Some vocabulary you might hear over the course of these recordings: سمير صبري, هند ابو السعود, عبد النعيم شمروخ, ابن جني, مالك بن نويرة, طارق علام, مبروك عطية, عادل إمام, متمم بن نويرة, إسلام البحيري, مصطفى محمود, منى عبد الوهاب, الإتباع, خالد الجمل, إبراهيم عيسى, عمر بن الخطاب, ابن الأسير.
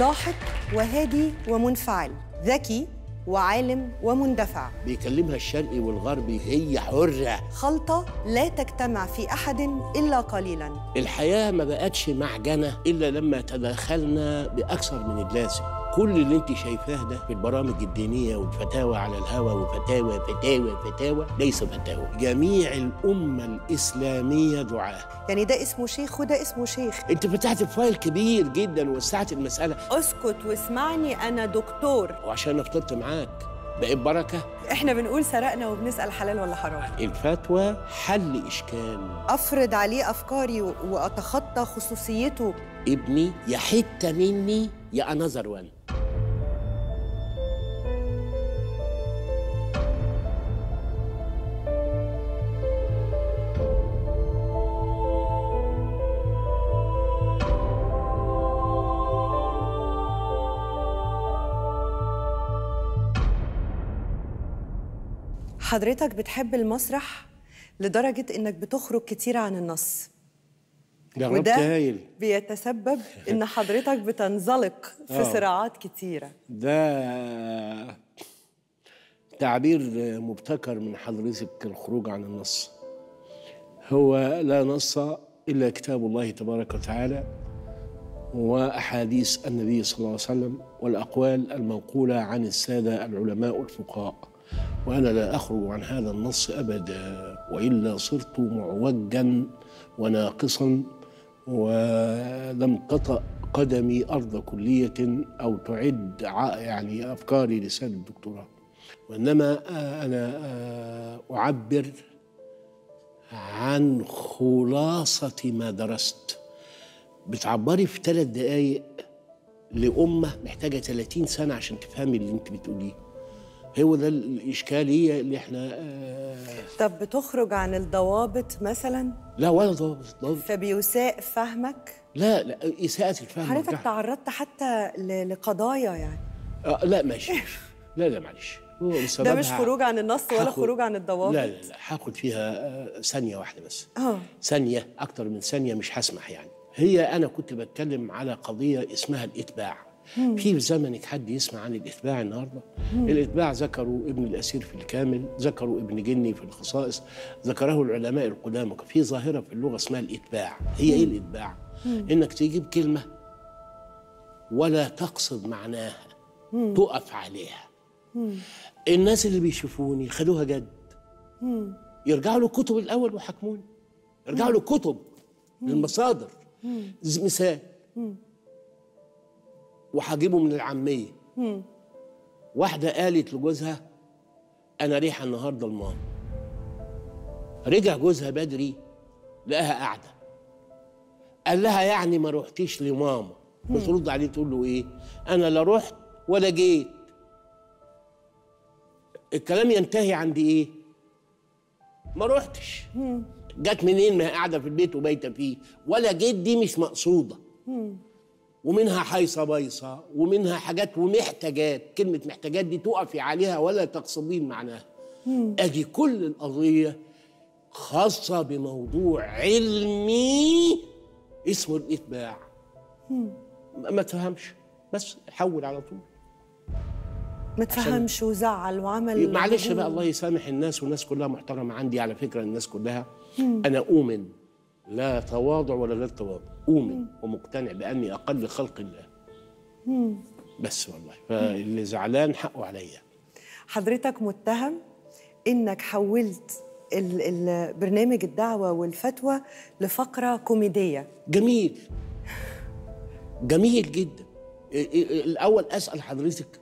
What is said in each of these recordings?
ضاحك وهادي ومنفعل، ذكي وعالم ومندفع، بيكلمها الشرقي والغربي، هي حرة، خلطة لا تجتمع في أحد إلا قليلاً. الحياة ما بقتش معجنة إلا لما تداخلنا بأكثر من اللازم. كل اللي انت شايفاه ده في البرامج الدينية والفتاوى على الهوى وفتاوى فتاوى فتاوى ليس فتاوى. جميع الأمة الإسلامية دعاة. يعني ده اسمه شيخ وده اسمه شيخ. انت فتحت فايل كبير جدا ووسعت المسألة. اسكت واسمعني، أنا دكتور. وعشان أنا فطرت معاك بقت بركة. احنا بنقول سرقنا وبنسأل حلال ولا حرام. الفتوى حل إشكال. أفرض عليه أفكاري وأتخطى خصوصيته. ابني يا حتة مني يا أنذر وان. حضرتك بتحب المسرح لدرجة إنك بتخرج كتير عن النص، وده هايل. بيتسبب إن حضرتك بتنزلق في صراعات كتيرة. ده تعبير مبتكر من حضرتك، الخروج عن النص. هو لا نص إلا كتاب الله تبارك وتعالى وأحاديث النبي صلى الله عليه وسلم والأقوال المنقولة عن السادة العلماء الفقهاء، وأنا لا أخرج عن هذا النص أبدا، وإلا صرت معوجا وناقصا ولم تطأ قدمي أرض كلية أو تعد يعني أفكاري لسان الدكتوراه، وإنما أنا أعبر عن خلاصة ما درست. بتعبري في 3 دقايق لأمة محتاجة 30 سنة عشان تفهمي اللي أنت بتقوليه. هو ده الإشكالية اللي احنا طب بتخرج عن الضوابط مثلا؟ لا ولا ضوابط. فبيساء فهمك؟ لا لا، إساءة الفهم حضرتك تعرضت حتى لقضايا يعني؟ لا ماشي. لا لا معلش، ده مش خروج عن النص ولا خروج عن الضوابط. لا لا لا، هاخد فيها ثانية واحدة بس. ثانية، أكتر من ثانية مش هسمح يعني. هي أنا كنت بتكلم على قضية اسمها الإتباع. في زمنك حد يسمع عن الإتباع النهارده؟ الإتباع ذكروا ابن الأسير في الكامل، ذكروا ابن جني في الخصائص، ذكره العلماء القدامى. في ظاهرة في اللغة اسمها الإتباع. هي إيه الإتباع؟ إنك تجيب كلمة ولا تقصد معناها، تقف عليها. الناس اللي بيشوفوني خدوها جد، يرجعوا للكتب الأول وحكموني، يرجعوا للكتب للمصادر. مثال وهجيبه من العاميه. واحده قالت لجوزها انا ريحه النهارده الماما. رجع جوزها بدري لقاها قاعده، قال لها يعني ما روحتيش لماما؟ بترد عليه تقول له ايه؟ انا لا رحت ولا جيت. الكلام ينتهي عند ايه؟ ما روحتش. جت منين؟ ما هي قاعده في البيت وبايته فيه. ولا جيت دي مش مقصوده، ومنها حيصة بيصة، ومنها حاجات ومحتاجات. كلمة محتاجات دي تقفي عليها ولا تقصدين معناها. أدي كل القضية خاصة بموضوع علمي اسمه الإتباع. ما تفهمش، بس حول على طول. ما تفهمش وزعل وعمل. معلش بقى، الله يسامح الناس، والناس كلها محترمة عندي على فكرة. الناس كلها أنا أؤمن، لا تواضع ولا غير تواضع، أؤمن ومقتنع بأني أقل خلق الله. بس والله، فاللي زعلان حقه عليا. حضرتك متهم إنك حولت برنامج الدعوة والفتوى لفقرة كوميدية. جميل، جميل جدا. الأول أسأل حضرتك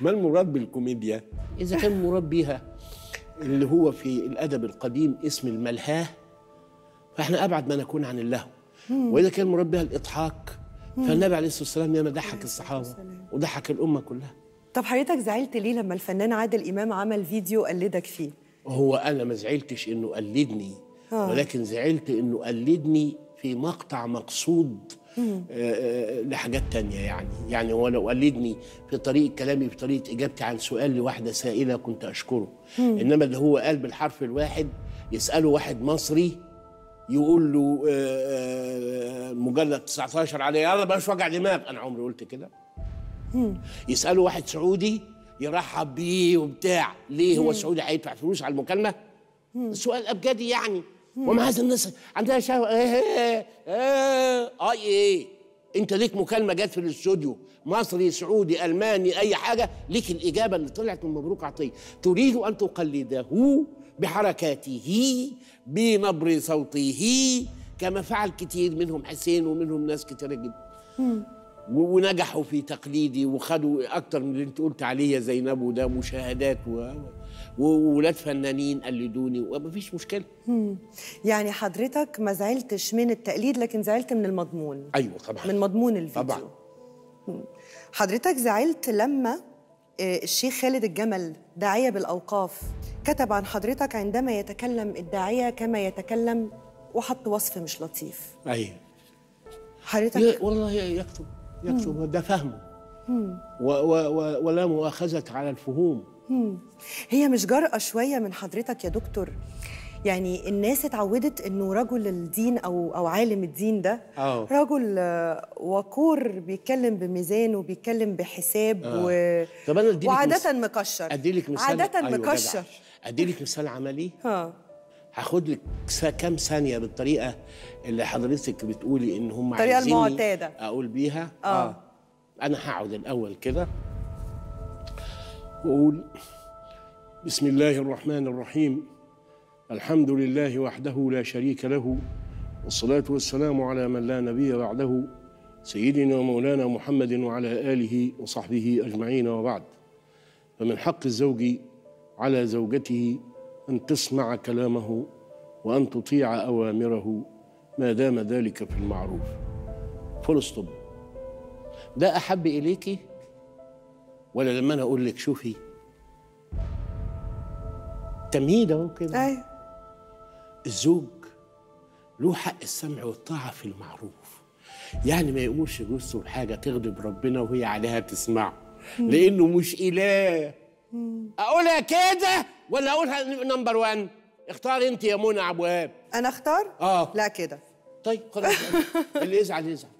ما المراد بالكوميديا؟ إذا كان المراد بيها اللي هو في الأدب القديم اسم الملهاه، فإحنا أبعد ما نكون عن اللهو. وإذا كان مربيها الإضحاك، فالنبي عليه الصلاة والسلام ياما ضحك الصحابة وضحك الأمة كلها. طب حضرتك زعلت ليه لما الفنان عادل إمام عمل فيديو قلدك فيه؟ هو أنا ما زعلتش إنه قلدني، ولكن زعلت إنه قلدني في مقطع مقصود لحاجات تانية يعني هو لو قلدني في طريقة كلامي، في طريقة إجابتي عن سؤال لواحدة سائلة كنت أشكره. إنما اللي هو قال بالحرف الواحد يسأله واحد مصري يقول له مجلد 19 عليه، يلا بلاش وجع دماغ، انا عمري قلت كده. يساله واحد سعودي يرحب بيه وبتاع، ليه هو السعودي هيدفع فلوس على المكالمه؟ سؤال ابجدي يعني. وما هذا الناس عندها شهوه. ايه انت ليك مكالمه جت في الاستوديو، مصري سعودي الماني اي حاجه، ليك الاجابه اللي طلعت من مبروك عطيه. تريد ان تقلده بحركاته بنبر صوته كما فعل كتير منهم حسين ومنهم ناس كتير جدا، ونجحوا في تقليدي وخدوا اكتر من اللي انت قلت عليه يا زينب، وده مشاهدات وولاد فنانين قلدوني ومفيش مشكله. يعني حضرتك ما زعلتش من التقليد لكن زعلت من المضمون. ايوه طبعا، من مضمون الفيديو طبعا. حضرتك زعلت لما الشيخ خالد الجمل داعيه بالاوقاف كتب عن حضرتك عندما يتكلم الداعيه كما يتكلم، وحط وصف مش لطيف. ايوه حضرتك والله يكتب ده فهمه ولا مؤاخذة على الفهوم. هي مش جرأة شوية من حضرتك يا دكتور؟ يعني الناس اتعودت انه رجل الدين او عالم الدين ده رجل وقور، بيتكلم بميزان وبيتكلم بحساب وعادة مكشر. اديلك مثال عادة مكشر. أيوة اديلك مثال عملي. هاخد لك كام ثانيه بالطريقه اللي حضرتك بتقولي ان هم الطريقه المعتاده اقول بيها. انا هقعد الاول كده واقول بسم الله الرحمن الرحيم، الحمد لله وحده لا شريك له، والصلاه والسلام على من لا نبي بعده، سيدنا ومولانا محمد وعلى اله وصحبه اجمعين، وبعد. فمن حق الزوج على زوجته أن تسمع كلامه وأن تطيع أوامره ما دام ذلك في المعروف. فول ستوب. ده أحب إليكي ولا لما أنا أقول لك شوفي؟ تمهيد أهو كده. أيوه الزوج له حق السمع والطاعة في المعروف. يعني ما يقومش جوزته بحاجة تغضب ربنا وهي عليها تسمعه، لأنه مش إله. أقولها كده ولا اقولها نمبر 1؟ اختار انت يا منى عبد الوهاب. انا اختار؟ لا كده. طيب خلاص اللي يزعل يزعل.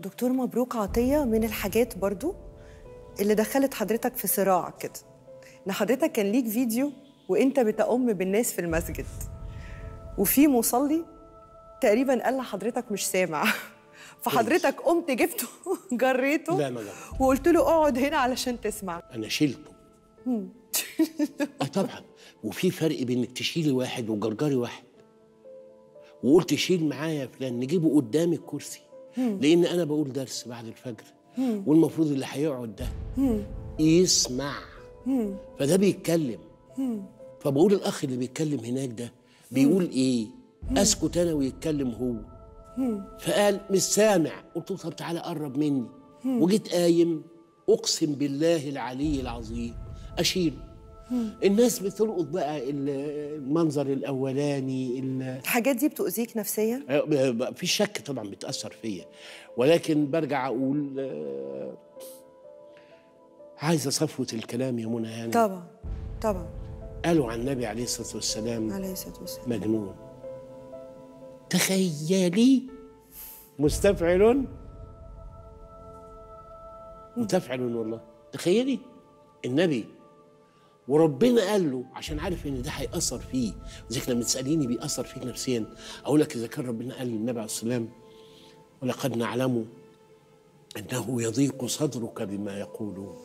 دكتور مبروك عطيه، من الحاجات برضو اللي دخلت حضرتك في صراع كده ان حضرتك كان ليك فيديو وانت بتأم بالناس في المسجد، وفي مصلي تقريبا قال لحضرتك مش سامع، فحضرتك قمت جبته جريته. لا ما جريته، وقلت له اقعد هنا علشان تسمع. انا شيلته. طبعا. وفي فرق بين انك تشيلي واحد وجرجري واحد، وقلت شيل معايا فلان نجيبه قدام الكرسي، لان انا بقول درس بعد الفجر والمفروض اللي هيقعد ده يسمع، فده بيتكلم، فبقول الاخ اللي بيتكلم هناك ده بيقول ايه، اسكت انا ويتكلم هو. فقال مش سامع، قلت له طب تعالى قرب مني، وجيت قايم اقسم بالله العلي العظيم أشيله. الناس بتلقط بقى المنظر الأولاني. الحاجات دي بتؤذيك نفسيا؟ في شك طبعا بتأثر فيا، ولكن برجع أقول عايزة صفوة الكلام يا منى. يعني طبعا طبعا قالوا عن النبي عليه الصلاة والسلام مجنون. تخيلي مستفعل متفعل والله. تخيلي النبي وربنا قال له، عشان عارف ان ده هيأثر فيه. زيك لما تسأليني بيأثر فيك نفسيا، اقول لك اذا كان ربنا قال للنبي عليه السلام ولقد نعلم انه يضيق صدرك بما يقولون،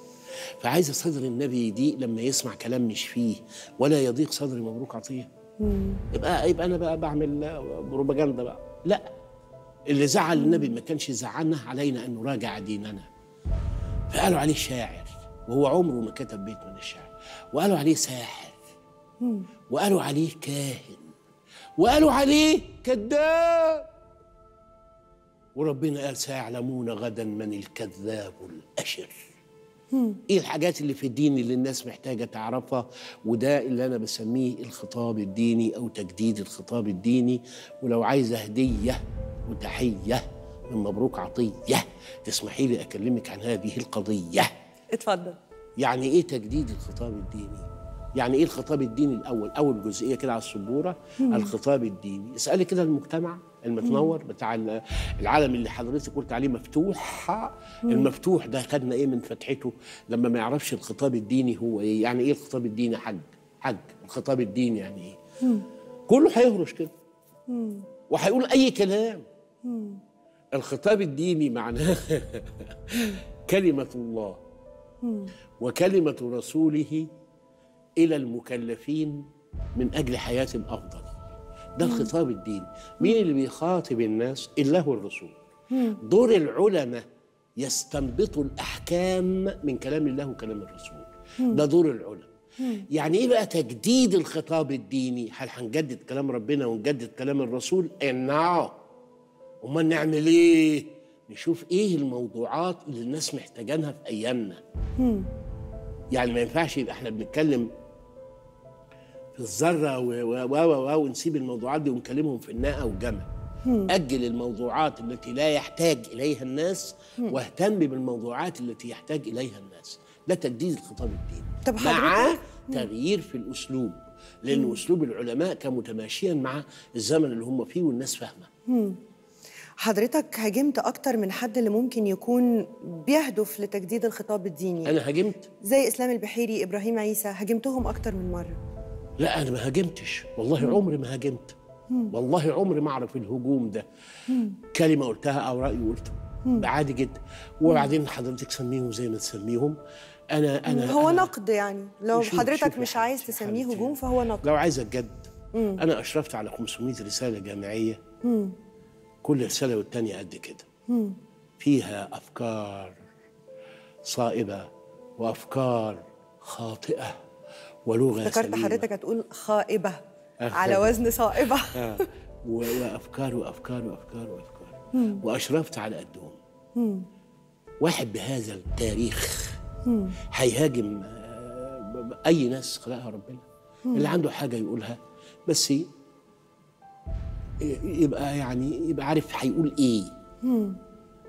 فعايز صدر النبي يضيق لما يسمع كلام مش فيه، ولا يضيق صدر مبروك عطيه. يبقى انا بقى بعمل بروباجندا بقى؟ لا، اللي زعل النبي ما كانش زعلنا، علينا ان نراجع ديننا. فقالوا عليه شاعر وهو عمره ما كتب بيت من الشعر، وقالوا عليه ساحر، وقالوا عليه كاهن، وقالوا عليه كذاب، وربنا قال سيعلمون غدا من الكذاب الأشر. ايه الحاجات اللي في الدين اللي الناس محتاجة تعرفها؟ وده اللي انا بسميه الخطاب الديني او تجديد الخطاب الديني. ولو عايزة هدية وتحية من مبروك عطية، تسمحي لي اكلمك عن هذه القضية. اتفضل. يعني ايه تجديد الخطاب الديني؟ يعني ايه الخطاب الديني الاول؟ اول جزئيه كده على السبوره الخطاب الديني. اسالي كده المجتمع المتنور بتاع العالم اللي حضرتك قلت عليه مفتوح، المفتوح ده خدنا ايه من فتحته لما ما يعرفش الخطاب الديني هو ايه؟ يعني ايه الخطاب الديني يا حاج؟ الخطاب الديني يعني ايه؟ كله هيهرش كده وهيقول اي كلام. الخطاب الديني معناه كلمة الله وكلمة رسوله إلى المكلفين من أجل حياة أفضل. ده الخطاب الديني. مين اللي بيخاطب الناس؟ إلا هو الرسول. دور العلماء يستنبطوا الأحكام من كلام الله وكلام الرسول، ده دور العلماء. يعني إيه بقى تجديد الخطاب الديني؟ هل هنجدد كلام ربنا ونجدد كلام الرسول؟ نعم. أمال نعمل إيه؟ نشوف إيه الموضوعات اللي الناس محتاجانها في أيامنا. يعني ما ينفعش يبقى إحنا بنتكلم في الذرة ونسيب الموضوعات دي ونكلمهم في الناقة والجمل. أجل الموضوعات التي لا يحتاج إليها الناس واهتم بالموضوعات التي يحتاج إليها الناس. ده تجديد الخطاب الديني مع تغيير في الأسلوب، لأن أسلوب العلماء كان متماشيا مع الزمن اللي هم فيه والناس فاهمة. حضرتك هاجمت أكتر من حد اللي ممكن يكون بيهدف لتجديد الخطاب الديني. أنا هاجمت زي إسلام البحيري، إبراهيم عيسى، هاجمتهم أكتر من مرة. لا أنا ما هاجمتش والله، عمري ما هاجمت والله، عمري ما أعرف الهجوم ده. كلمة قلتها أو رأي قلته عادي جدا. وبعدين حضرتك سميهم زي ما تسميهم، أنا هو نقد. يعني لو حضرتك مش عايز تسميه هجوم فهو نقد. لو عايز أتجد، أنا أشرفت على 500 رسالة جامعية، كل رسالة والتانية قد كده، فيها أفكار صائبة وأفكار خاطئة ولغة سليمة. ذكرت حضرتك هتقول خائبة على وزن صائبة. وأفكار وأفكار وأفكار وأفكار. وأشرفت على قدهم. واحد بهذا التاريخ هيهاجم أي ناس خلقها ربنا؟ اللي عنده حاجة يقولها، بس يبقى يعني يبقى عارف هيقول ايه.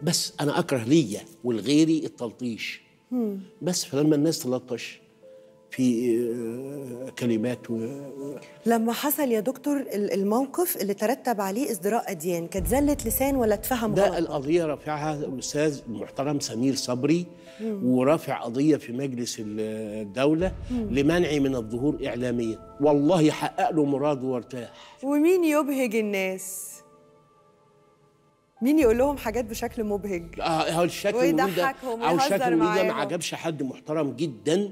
بس انا اكره ليا ولغيري التلطيش. بس فلما الناس تلطش في كلمات لما حصل يا دكتور الموقف اللي ترتب عليه ازدراء اديان، كانت زله لسان ولا اتفهم غلط؟ ده القضيه رافعها الاستاذ المحترم سمير صبري، ورافع قضيه في مجلس الدوله لمنعي من الظهور اعلاميا. والله حقق له مراده وارتاح. ومين يبهج الناس؟ مين يقول لهم حاجات بشكل مبهج؟ هو الشكل ويضحكهم ويهزر معاهم. ما عجبش حد محترم جدا.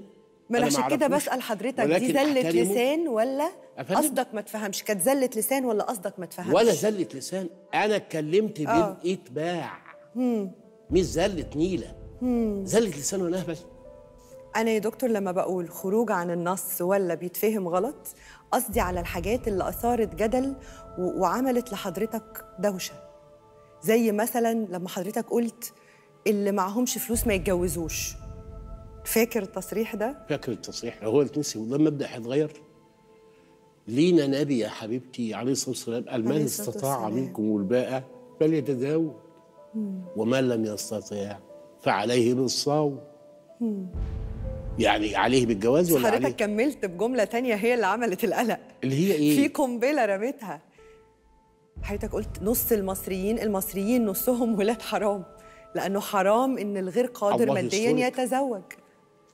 ما انا عشان كده بسأل حضرتك، دي زلة لسان ولا قصدك ما تفهمش؟ كانت زلة لسان ولا قصدك ما تفهمش؟ ولا زلة لسان، انا اتكلمت بإتباع، مش زلة نيلة. زلة لسان وانا اهبل. انا يا دكتور لما بقول خروج عن النص ولا بيتفهم غلط، قصدي على الحاجات اللي اثارت جدل وعملت لحضرتك دوشة، زي مثلا لما حضرتك قلت اللي معهمش فلوس ما يتجوزوش. فاكر التصريح ده؟ فاكر التصريح. هو التنسي والله المبدأ هيتغير. لينا نبي يا حبيبتي عليه الصلاة والسلام قال من استطاع منكم الباءة فليتزوج ومن لم يستطع فعليه بالصوم. يعني عليه بالجواز ولا حضرتك عليه؟ كملت بجملة تانية هي اللي عملت القلق، اللي هي إيه؟ في قنبلة رميتها. حضرتك قلت نص المصريين نصهم ولاد حرام، لأنه حرام إن الغير قادر ماديا يتزوج.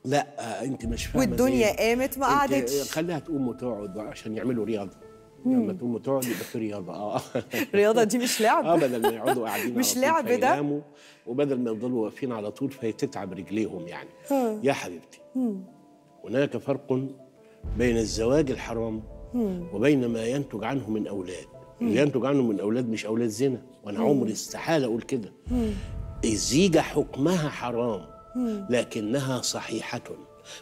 لا أنت مش فاهمة. والدنيا قامت ما قعدتش. خليها تقوم وتقعد عشان يعملوا رياضة. لما تقوم وتقعد يبقى في رياضة. الرياضة دي مش لعب. بدل ما يقعدوا قاعدين مش لعب ده، وبدل ما يفضلوا واقفين على طول فيتتعب رجليهم يعني. يا حبيبتي هناك فرق بين الزواج الحرام وبين ما ينتج عنه من أولاد. اللي ينتج عنه من أولاد مش أولاد زنا، وأنا عمري استحالة أقول كده. الزيجة حكمها حرام لكنها صحيحة،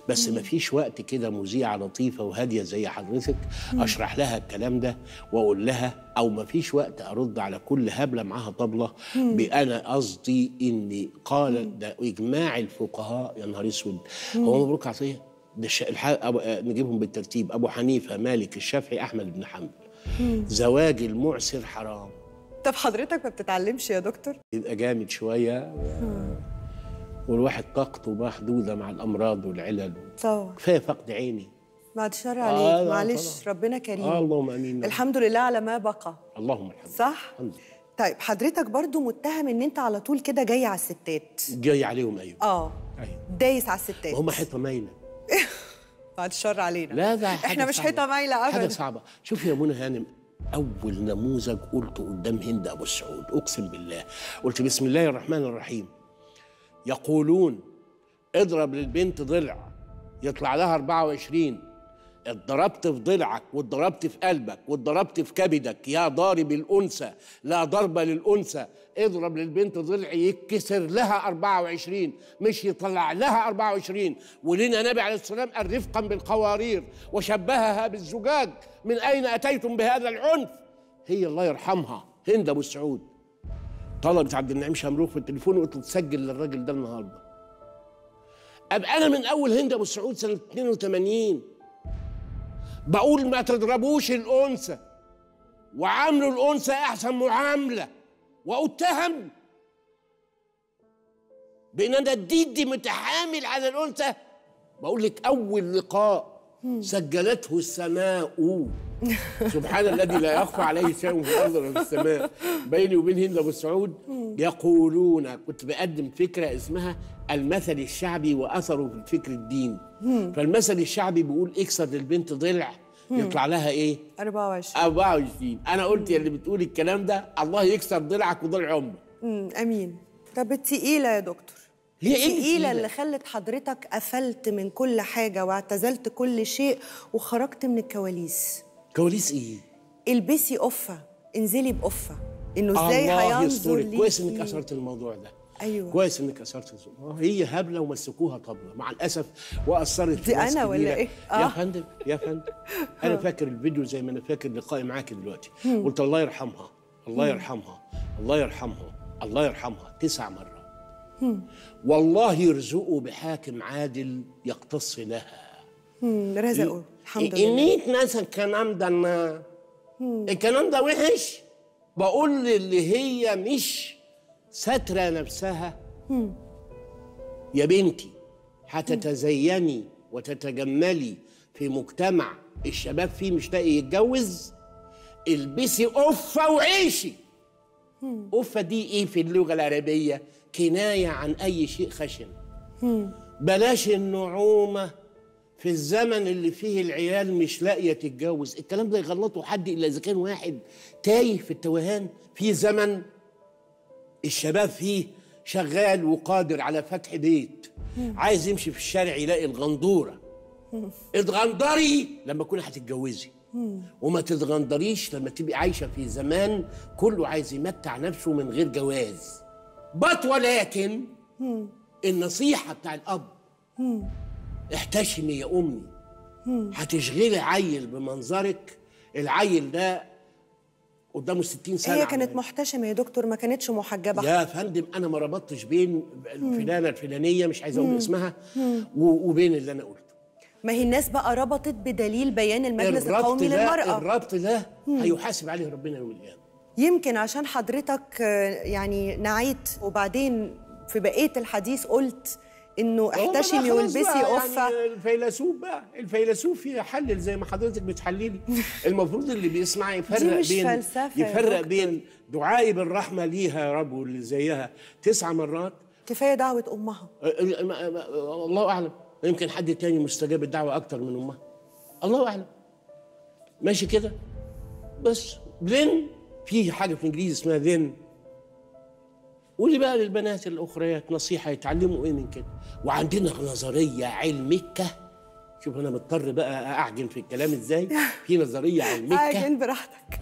بس مفيش وقت كده مذيعة لطيفة وهادية زي حضرتك أشرح لها الكلام ده وأقول لها، أو مفيش وقت أرد على كل هبلة معاها طبلة بأنا قصدي إني قال ده إجماع الفقهاء. يا نهار أسود. هو مبروك عطية ده نجيبهم بالترتيب، أبو حنيفة، مالك، الشافعي، أحمد بن حنبل. زواج المعسر حرام. طب حضرتك ما بتتعلمش يا دكتور؟ يبقى جامد شويه والواحد طاقته محدوده مع الامراض والعلل. كفايه فقد عيني بعد الشر عليك. معلش ربنا كريم. اللهم امين. الحمد لله على ما بقى. اللهم الحمد. صح؟ الحمد. طيب حضرتك برضو متهم ان انت على طول كده جاي على الستات. جاي عليهم. ايوه. دايس على الستات. هم حيطه مايله. بعد الشر علينا. لا ده احنا مش حيطه مايله ابدا. حاجه صعبه. شوفي يا منى هانم، اول نموذج قلته قدام هند ابو السعود، اقسم بالله قلت بسم الله الرحمن الرحيم، يقولون اضرب للبنت ضلع يطلع لها 24، اتضربت في ضلعك واتضربت في قلبك واتضربت في كبدك يا ضارب الانثى، لا ضرب للانثى، اضرب للبنت ضلع يتكسر لها 24، مش يطلع لها 24. ولنا نبي عليه السلام قال رفقا بالقوارير وشبهها بالزجاج، من اين اتيتم بهذا العنف؟ هي الله يرحمها هند ابو السعود طلبت عبد النعيم شمروخ في التليفون وقلت تسجل للراجل ده النهارده. ابقى انا من اول هند ابو السعود سنه 82 بقول ما تضربوش الأنثى، وعاملوا الأنثى أحسن معاملة، وأتهم بأن أنا الديدي متحامل على الأنثى. بقول لك أول لقاء سجلته السماء سبحان الذي لا يخفى عليه شيء في الأرض ولا في السماء بيني وبين هند أبو السعود. يقولون كنت بقدم فكرة اسمها المثل الشعبي وأثره في الفكر الديني. فالمثل الشعبي بيقول اكسر للبنت ضلع يطلع لها ايه؟ 24. انا قلت يا اللي بتقول الكلام ده الله يكسر ضلعك وضلع امك. امين. طب التقيلة يا دكتور، التقيلة اللي خلت حضرتك قفلت من كل حاجة واعتزلت كل شيء وخرجت من الكواليس. كواليس ايه؟ البسي قفة، انزلي بقفة، انه ازاي هينظر ليكي. كويس انك كسرت الموضوع ده. أيوة. كويس انك اثرت الظلم. هي هبله ومسكوها طبله مع الاسف، واثرت في ناس كتيره. دي انا ولا ايه؟ يا فندم يا فندم انا فاكر الفيديو زي ما انا فاكر لقائي معاكي دلوقتي. قلت الله يرحمها الله يرحمها الله يرحمها الله يرحمها 9 مرات. والله يرزقه بحاكم عادل يقتص لها. رزقه الحمد لله. إنيت ناس الكلام ده، الكلام ده وحش. بقول اللي هي مش سترة نفسها يا بنتي هتتزيني وتتجملي في مجتمع الشباب فيه مش لاقي يتجوز، البسي قفة وعيشي. قفة دي ايه في اللغة العربية؟ كناية عن أي شيء خشن. بلاش النعومة في الزمن اللي فيه العيال مش لاقية تتجوز. الكلام ده يغلطوا حد إلا إذا كان واحد تايه في التوهان. في زمن الشباب فيه شغال وقادر على فتح بيت، عايز يمشي في الشارع يلاقي الغندوره. اتغندري لما تكوني هتتجوزي، وما تتغندريش لما تبقي عايشه في زمان كله عايز يمتع نفسه من غير جواز. بط ولكن النصيحه بتاع الاب احتشمي يا امي، هتشغلي عيل بمنظرك. العيل ده قدامه 60 سنة. هي كانت محتشمة يا دكتور، ما كانتش محجبة. يا فندم أنا ما ربطتش بين الفلانة الفلانية مش عايز أقول اسمها وبين اللي أنا قلته. ما هي الناس بقى ربطت بدليل بيان المجلس القومي للمرأة. الربط ده هيحاسب عليه ربنا يوم القيامة. يمكن عشان حضرتك يعني نعيت، وبعدين في بقية الحديث قلت إنه احتشمي والبسي قفة. يعني الفيلسوف بقى، الفيلسوف يحلل زي ما حضرتك بتحللي. المفروض اللي بيسمع يفرق بين دعائي بالرحمة ليها يا رب واللي زيها 9 مرات كفاية. دعوة أمها الله أعلم، يمكن حد تاني مستجاب الدعوة أكتر من أمها الله أعلم. ماشي كده بس. ذن في حاجة في الإنجليزي اسمها ذن. قولي بقى للبنات الاخريات نصيحه يتعلموا ايه من كده. وعندنا نظريه علميكه. شوف انا مضطر بقى اعجن في الكلام ازاي. في نظريه علميكه. اعجن براحتك.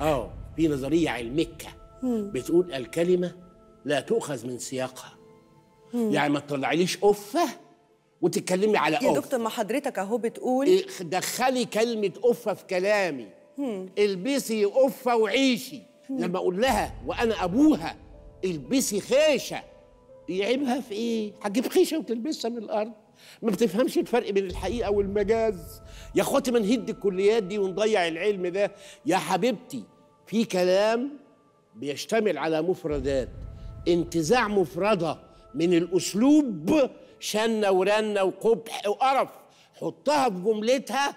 في نظريه علميكه بتقول الكلمه لا تؤخذ من سياقها. يعني ما تطلعيليش قفه وتتكلمي على قفه. يا دكتور ما حضرتك اهو بتقول دخلي كلمه قفه في كلامي. البسي قفه وعيشي. لما اقول لها وانا ابوها البسي خيشه، يعيبها في ايه؟ هتجيب خيشه وتلبسها من الارض. ما بتفهمش الفرق بين الحقيقه والمجاز. يا اخواتي ما نهد الكليات دي ونضيع العلم ده. يا حبيبتي في كلام بيشتمل على مفردات، انتزاع مفرده من الاسلوب شنه ورنه وقبح وقرف، حطها في جملتها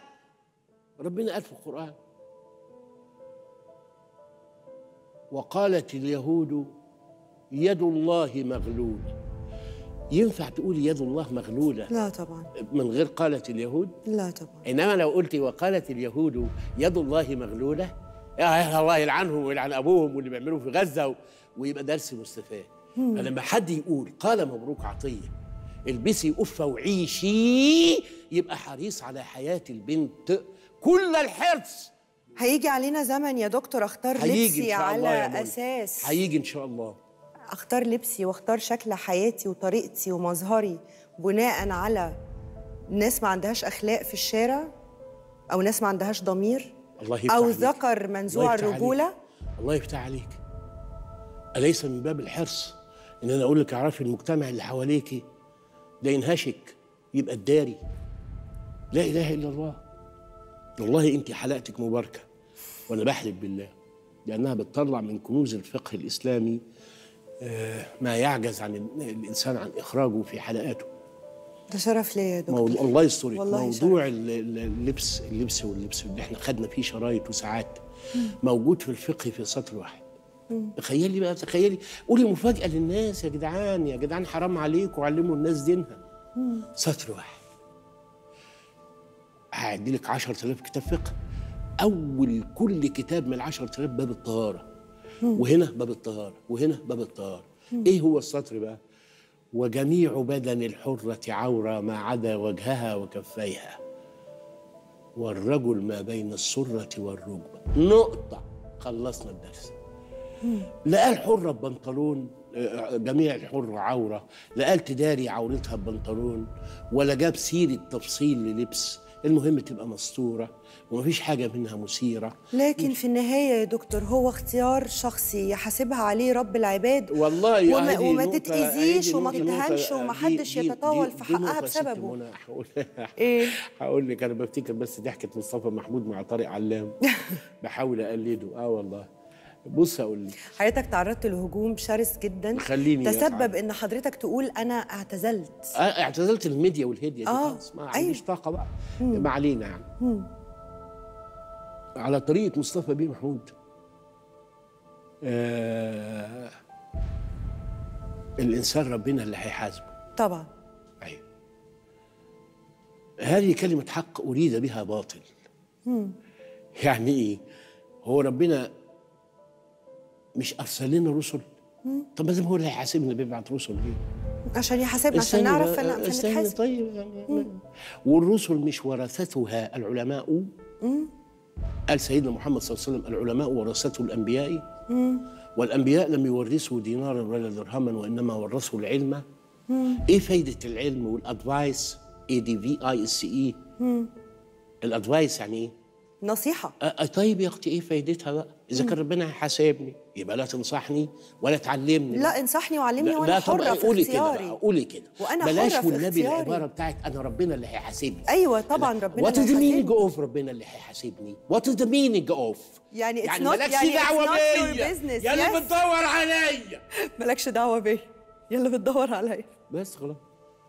ربنا قال في القرآن. وقالت اليهود يد الله مغلولة. ينفع تقول يد الله مغلولة؟ لا طبعا. من غير قالت اليهود؟ لا طبعا. إنما لو قلت وقالت اليهود يد الله مغلولة، يا الله يلعنهم ويلعن أبوهم واللي بيعملوه في غزة، ويبقى درس مستفاد. فلما حد يقول قال مبروك عطية البسي قفة وعيشي، يبقى حريص على حياة البنت كل الحرص. هيجي علينا زمن يا دكتور اختار لبسي على أساس، هيجي إن شاء الله اختار لبسي واختار شكل حياتي وطريقتي ومظهري بناء على ناس ما عندهاش أخلاق في الشارع، أو ناس ما عندهاش ضمير، أو ذكر منزوع الرجولة. الله يفتح عليك. أليس من باب الحرص إن أنا أقول لك اعرفي المجتمع اللي حواليكي ده ينهشك يبقى الداري؟ لا إله إلا الله. والله أنت حلقتك مباركة، وأنا بحلف بالله، لأنها بتطلع من كنوز الفقه الإسلامي ما يعجز عن الإنسان عن إخراجه في حلقاته. ده شرف ليا يا دكتور. الله يسترك. موضوع اللبس اللي احنا خدنا فيه شرايط وساعات موجود في الفقه في سطر واحد. تخيلي بقى، تخيلي، قولي مفاجأة للناس، يا جدعان يا جدعان حرام عليكم، علموا الناس دينها. سطر واحد. هعدي لك 10,000 كتاب فقه، أول كل كتاب من 10,000 باب الطهارة، وهنا باب الطهارة، وهنا باب الطهارة. إيه هو السطر بقى؟ وجميع بدن الحرة عورة ما عدا وجهها وكفيها، والرجل ما بين السرة والركبة. نقطة، خلصنا الدرس. لقى الحرة ببنطلون، جميع الحرة عورة، لقى تداري عورتها ببنطلون، ولا جاب سيرة تفصيل للبس. المهم تبقى مستورة ومفيش حاجة منها مثيرة. لكن في النهاية يا دكتور هو اختيار شخصي يحاسبها عليه رب العباد. والله وما تتأذيش وما تتهنش وما حدش يتطاول في حقها بسببه. ايه؟ هقول لك انا بفتكر بس ضحكة مصطفى محمود مع طارق علام، بحاول اقلده. والله بص هقول لك، حضرتك تعرضت لهجوم شرس جدا خليني تسبب ان حضرتك تقول انا اعتزلت. اعتزلت الميديا والهديه دي خالص، ما عنديش طاقه بقى. ما علينا يعني. على طريقه مصطفى بيه محمود، الانسان ربنا اللي هيحاسبه طبعا. ايوه، هذه كلمه حق اريد بها باطل. يعني ايه؟ هو ربنا مش أرسل لنا رسل؟ طب ما زي ما هو اللي هيحاسبنا بيبعت رسل ليه؟ عشان يحاسبنا، عشان نعرف عشان نتحاسب. طيب يعني، والرسل مش ورثتها العلماء؟ قال سيدنا محمد صلى الله عليه وسلم العلماء ورثته الأنبياء، والأنبياء لم يورثوا دينارا ولا درهما وإنما ورثوا العلم. إيه فايدة العلم والأدفايس؟ ADVICE. الأدفايس يعني إيه؟ نصيحة. طيب يا اختي ايه فايدتها بقى؟ إذا كان ربنا هيحاسبني يبقى لا تنصحني ولا تعلمني. لا انصحني وعلمني وأنا حرة في اختياري. قولي كده، بلاش والنبي العبارة بتاعت أنا ربنا اللي هيحاسبني. أيوه طبعا، ربنا اللي هيحاسبني. ربنا اللي هيحاسبني. وات إز ذا مينينج أوف؟ يعني مالكش دعوة بيا يا اللي بتدور عليا. مالكش دعوة بيا يا اللي بتدور عليا. بس خلاص.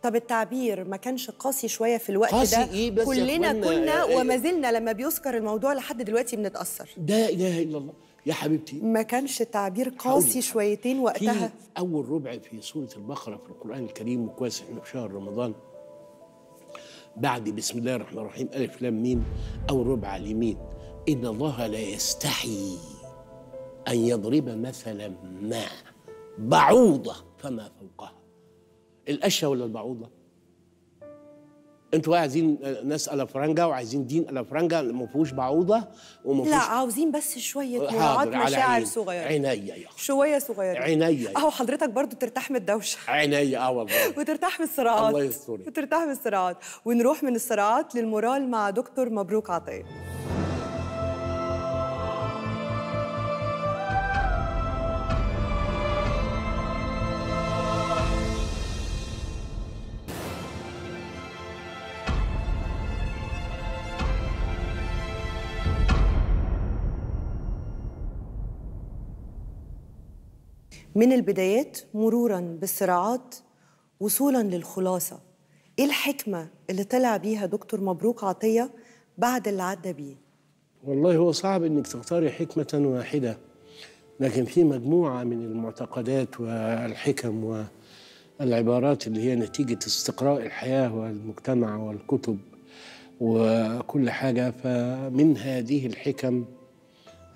طب التعبير ما كانش قاسي شويه في الوقت قاسي ده؟ إيه بس كلنا كنا وما زلنا لما بيذكر الموضوع لحد دلوقتي بنتاثر. لا اله الا الله يا حبيبتي. ما كانش التعبير قاسي شويتين وقتها؟ اول ربع في سوره البقره في القران الكريم، وكويس احنا في شهر رمضان، بعد بسم الله الرحمن الرحيم الف لام ميم، اول ربع على اليمين، ان الله لا يستحي ان يضرب مثلا ما بعوضه فما فوقها. القشه ولا البعوضه؟ انتوا عايزين ناس الافرنجه وعايزين دين الافرنجه ما فيهوش بعوضه وما فيهوش، لا عاوزين بس شويه مراعاه مشاعر صغيره. عينيا يا شويه صغيره، عينيا اهو. حضرتك برضو ترتاح من الدوشه. عينيا والله. وترتاح من الصراعات. الله يسترك. وترتاح من الصراعات. ونروح من الصراعات للمورال مع دكتور مبروك عطيه. من البدايات مروراً بالصراعات وصولاً للخلاصة، إيه الحكمة اللي طلع بيها دكتور مبروك عطية بعد اللي عدى بيه؟ والله هو صعب انك تختاري حكمة واحدة، لكن في مجموعة من المعتقدات والحكم والعبارات اللي هي نتيجة استقراء الحياة والمجتمع والكتب وكل حاجة. فمن هذه الحكم: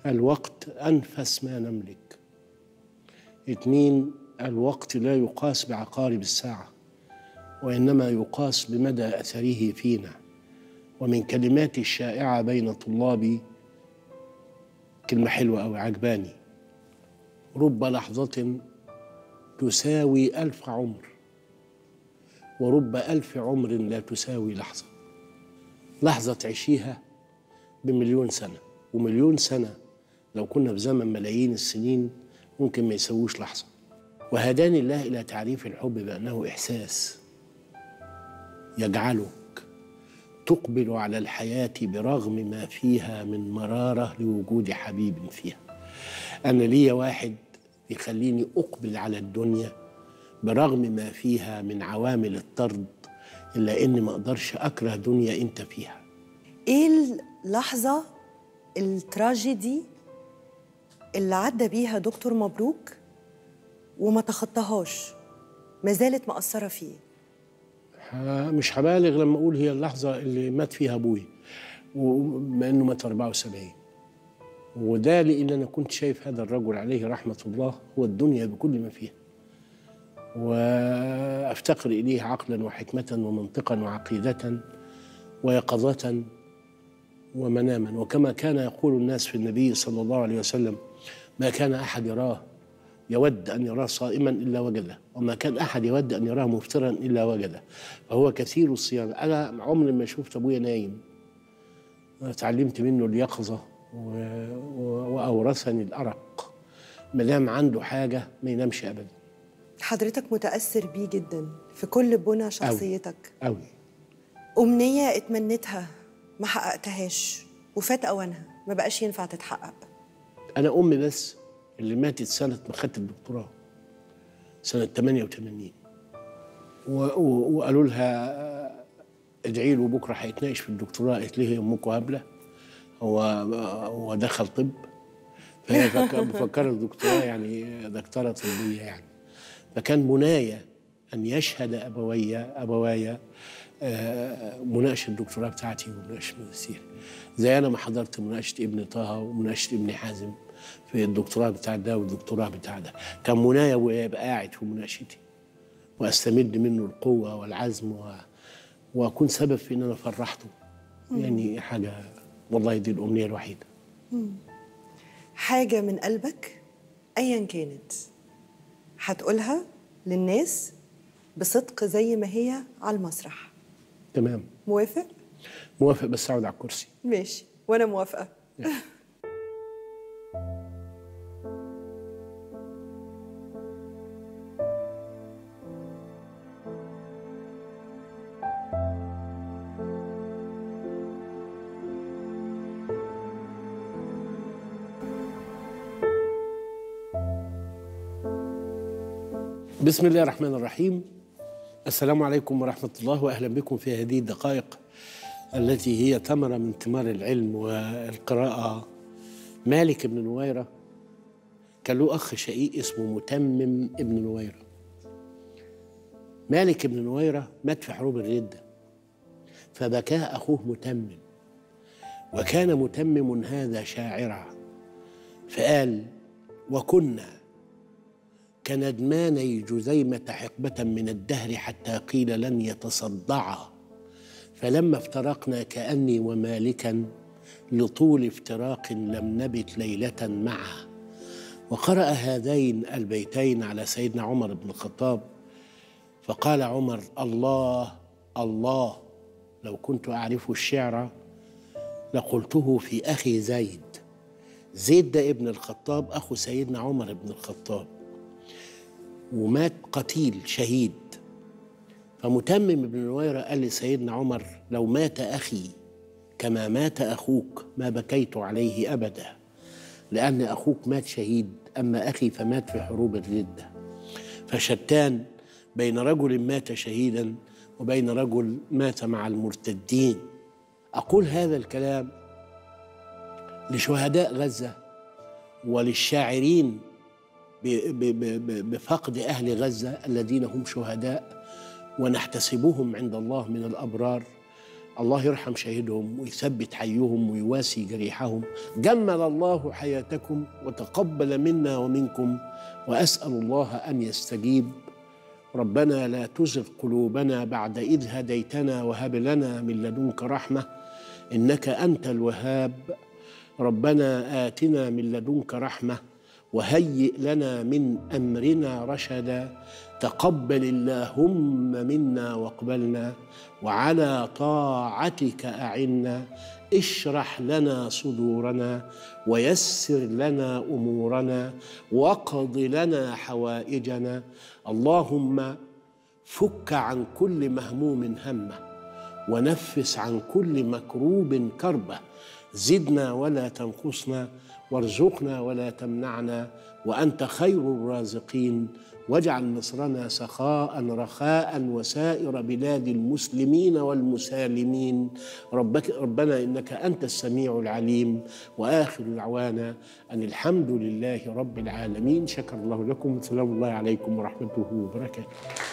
الوقت أنفس ما نملك. 2، الوقت لا يقاس بعقارب الساعة وإنما يقاس بمدى أثره فينا. ومن كلماتي الشائعة بين طلابي كلمة حلوة أو عجباني: رب لحظة تساوي 1000 عمر ورب 1000 عمر لا تساوي لحظة. لحظة تعيشيها ب1,000,000 سنة، و1,000,000 سنة لو كنا في زمن ملايين السنين ممكن ما يسووش لحظة. وهداني الله إلى تعريف الحب بأنه إحساس يجعله تقبل على الحياة برغم ما فيها من مرارة لوجود حبيب فيها. أنا ليا واحد يخليني أقبل على الدنيا برغم ما فيها من عوامل الطرد، إلا إني ما أقدرش أكره دنيا أنت فيها. إيه اللحظة التراجيدي اللي عدى بيها دكتور مبروك وما تخطاهاش، ما زالت مأثرة فيه؟ مش هبالغ لما أقول هي اللحظة اللي مات فيها أبوي، وما إنه مات 74، وده لأن أنا كنت شايف هذا الرجل عليه رحمة الله هو الدنيا بكل ما فيها، وأفتقر إليه عقلاً وحكمة ومنطقاً وعقيدة ويقظة ومناماً. وكما كان يقول الناس في النبي صلى الله عليه وسلم: ما كان أحد يراه يود أن يراه صائماً إلا وجده، وما كان أحد يود أن يراه مفطراً إلا وجده. فهو كثير الصيام. أنا عمري ما شفت أبويا نايم، تعلمت منه اليقظة وأورثني الأرق. ما دام عنده حاجة ما ينامش أبداً. حضرتك متأثر بيه جداً في كل بنى شخصيتك. أوي. أمنية اتمنتها ما حققتهاش وفات أوانها، ما بقاش ينفع تتحقق؟ أنا أمي بس اللي ماتت سنة ما خدت الدكتوراه، سنة 88، وقالوا لها ادعي له بكره هيتناقش في الدكتوراه. قالت لي: هي امك هبله؟ هو دخل طب؟ فهي مفكره الدكتوراه يعني دكتوره طبيه يعني. فكان منايا ان يشهد ابوايا مناقشه الدكتوراه بتاعتي ومناقشه الماجستير، زي انا ما حضرت مناقشه ابن طه ومناقشه ابن حازم في الدكتوراه بتاع ده والدكتوراه بتاع ده. كان منايا ويبقى قاعد في مناقشتي واستمد منه القوه والعزم واكون سبب في ان انا فرحته. يعني حاجه والله دي الامنيه الوحيده. حاجه من قلبك ايا كانت هتقولها للناس بصدق زي ما هي على المسرح. تمام، موافق؟ موافق، بس اقعد على الكرسي. ماشي، وانا موافقه. بسم الله الرحمن الرحيم. السلام عليكم ورحمة الله، وأهلا بكم في هذه الدقائق التي هي ثمرة من ثمار العلم والقراءة. مالك بن نويرة كان له أخ شقيق اسمه متمم بن نويرة. مالك بن نويرة مات في حروب الردة، فبكى أخوه متمم، وكان متمم هذا شاعرا، فقال: وكنا كندماني جزيمة حقبة من الدهر حتى قيل لن يتصدعا، فلما افترقنا كأني ومالكا لطول افتراق لم نبت ليلة معا. وقرأ هذين البيتين على سيدنا عمر بن الخطاب، فقال عمر: الله الله، لو كنت أعرف الشعر لقلته في أخي زيد. زيد ده ابن الخطاب، أخو سيدنا عمر بن الخطاب، ومات قتيل شهيد. فمتمم بن نويرة قال لسيدنا عمر: لو مات أخي كما مات أخوك ما بكيت عليه أبدا، لأن أخوك مات شهيد، أما أخي فمات في حروب الردة. فشتان بين رجل مات شهيدا وبين رجل مات مع المرتدين. أقول هذا الكلام لشهداء غزة وللشاعرين بفقد أهل غزة الذين هم شهداء ونحتسبهم عند الله من الأبرار. الله يرحم شهيدهم ويثبت حيهم ويواسي جريحهم. جمل الله حياتكم وتقبل منا ومنكم، وأسأل الله أن يستجيب. ربنا لا تزغ قلوبنا بعد إذ هديتنا وهب لنا من لدنك رحمة إنك أنت الوهاب. ربنا آتنا من لدنك رحمة وهيئ لنا من أمرنا رشدا. تقبل اللهم منا واقبلنا، وعلى طاعتك أعنا. اشرح لنا صدورنا ويسر لنا أمورنا واقض لنا حوائجنا. اللهم فك عن كل مهموم همه ونفس عن كل مكروب كربه. زدنا ولا تنقصنا، وارزقنا ولا تمنعنا، وأنت خير الرازقين. واجعل مصرنا سخاء رخاء وسائر بلاد المسلمين والمسالمين. ربنا إنك أنت السميع العليم. وآخر دعوانا أن الحمد لله رب العالمين. شكر الله لكم. السلام الله عليكم ورحمته وبركاته.